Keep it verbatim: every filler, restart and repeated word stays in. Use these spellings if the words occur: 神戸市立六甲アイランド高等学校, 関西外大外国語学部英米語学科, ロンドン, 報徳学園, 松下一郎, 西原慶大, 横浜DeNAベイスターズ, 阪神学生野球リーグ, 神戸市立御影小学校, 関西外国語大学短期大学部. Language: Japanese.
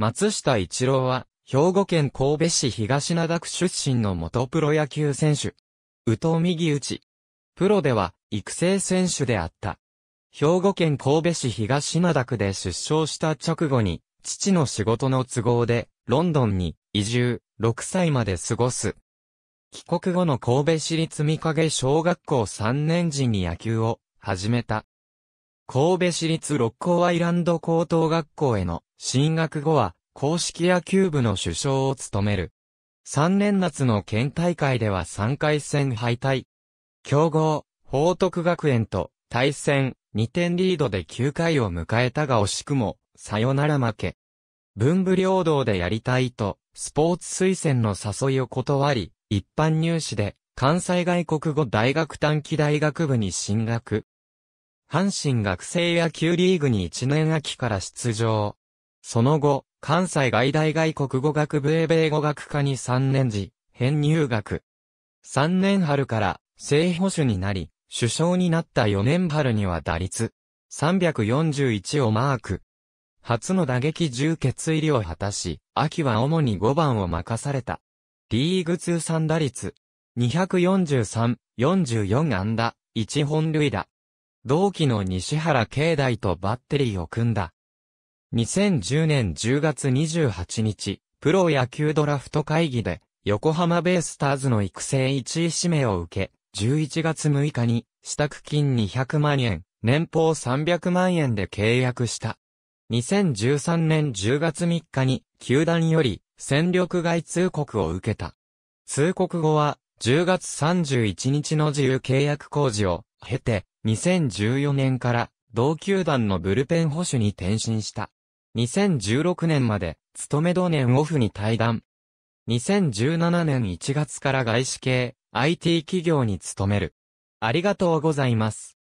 松下一郎は、兵庫県神戸市東灘区出身の元プロ野球選手。右投右打ち。プロでは、育成選手であった。兵庫県神戸市東灘区で出生した直後に、父の仕事の都合で、ロンドンに移住、ろくさいまで過ごす。帰国後の神戸市立御影小学校さんねん時に野球を始めた。神戸市立六甲アイランド高等学校への進学後は硬式野球部の主将を務める。さんねん夏の県大会ではさんかい戦敗退。強豪、報徳学園と対戦にてんリードできゅうかいを迎えたが惜しくもサヨナラ負け。文武両道でやりたいとスポーツ推薦の誘いを断り、一般入試で関西外国語大学短期大学部に進学。阪神学生野球リーグにいちねん秋から出場。その後、関西外大外国語学部英米語学科にさんねん時、編入学。さんねん春から正捕手になり、主将になったよねん春には打率さんよんいちをマーク。初の打撃十決入りを果たし、秋は主にごばんを任された。リーグ通算打率によんさん、よんじゅうよん安打、いち本塁打。同期の西原慶大とバッテリーを組んだ。にせんじゅうねんじゅうがつにじゅうはちにち、プロ野球ドラフト会議で、横浜ベイスターズの育成いちい指名を受け、じゅういちがつむいかに、支度金にひゃくまんえん、年俸さんびゃくまんえんで契約した。にせんじゅうさんねんじゅうがつみっかに、球団より、戦力外通告を受けた。通告後は、じゅうがつさんじゅういちにちの自由契約公示を、経て、にせんじゅうよねんから同球団のブルペン捕手に転身した。にせんじゅうろくねんまで勤め同年オフに退団。にせんじゅうななねんいちがつから外資系 アイティー 企業に勤める。ありがとうございます。